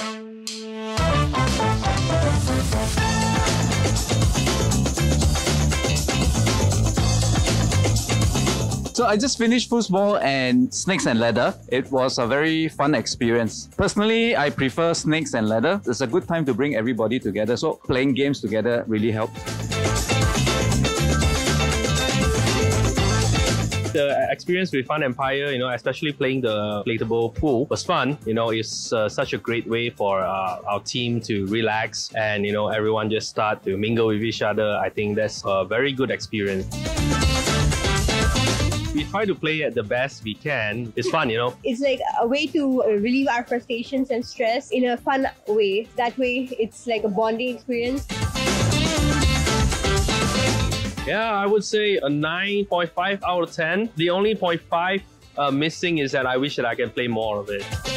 So I just finished Poolball and Snakes and Ladder. It was a very fun experience. Personally, I prefer Snakes and Ladder. It's a good time to bring everybody together, so playing games together really helped. The experience with Fun Empire, especially playing the inflatable pool, was fun. It's such a great way for our team to relax and, everyone just start to mingle with each other. I think that's a very good experience. We try to play at the best we can. It's fun, It's like a way to relieve our frustrations and stress in a fun way. That way, it's like a bonding experience. Yeah, I would say a 9.5 out of 10. The only 0.5 missing is that I wish that I can play more of it.